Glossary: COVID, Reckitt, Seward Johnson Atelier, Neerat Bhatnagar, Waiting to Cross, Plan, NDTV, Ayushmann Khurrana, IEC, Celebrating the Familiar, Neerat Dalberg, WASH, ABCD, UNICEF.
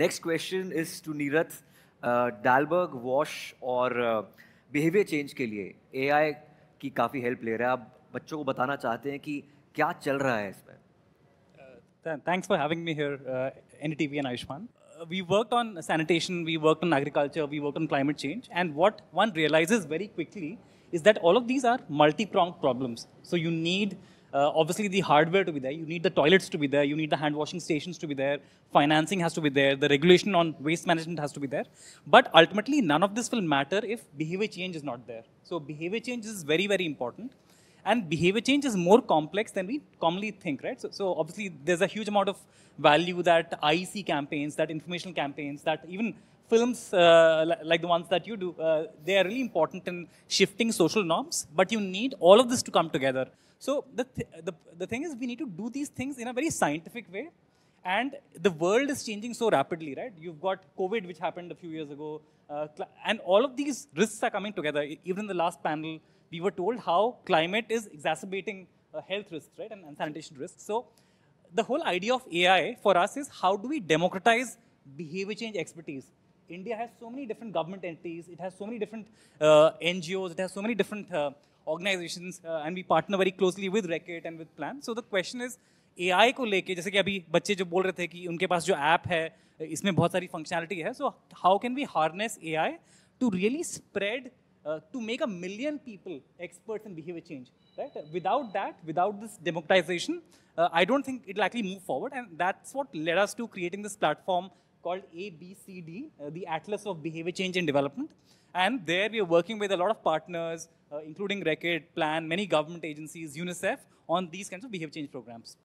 Next question is to Neerat. Dalberg, WASH और behaviour change के लिए AI की काफ़ी हेल्प ले रहा है. आप बच्चों को बताना चाहते हैं कि क्या चल रहा है इसमें? Thanks for having me here, NDTV and Ayushman. We worked on sanitation, we worked on agriculture, we worked on climate change, and what one realizes very quickly is that all of these are multi-pronged problems. So you need obviously the hardware to be there, you need the toilets to be there, you need the hand washing stations to be there, financing has to be there, the regulation on waste management has to be there. But ultimately none of this will matter if behavior change is not there. So behavior change is very, very important. And behavior change is more complex than we commonly think, right? So obviously there's a huge amount of value that IEC campaigns, that informational campaigns, that even films like the ones that you do, they are really important in shifting social norms, but you need all of this to come together. So the thing is, we need to do these things in a very scientific way. And the world is changing so rapidly, right? You've got COVID, which happened a few years ago. And all of these risks are coming together. Even in the last panel, we were told how climate is exacerbating health risks, right, and sanitation risks. So the whole idea of AI for us is how do we democratize behavior change expertise? India has so many different government entities, it has so many different NGOs, it has so many different organizations, and we partner very closely with Reckitt and with Plan. So the question is, AI को लेके, जैसे कि अभी बच्चे जो बोल रहे थे कि उनके पास जो ऐप है, इसमें बहुत सारी functionality है, so how can we harness AI to really spread to make 1 million people experts in behavior change, right? Without that, without this democratization, I don't think it'll actually move forward. And that's what led us to creating this platform called ABCD, the Atlas of Behavior Change and Development. And there we are working with a lot of partners, including Reckitt, Plan, many government agencies, UNICEF, on these kinds of behavior change programs.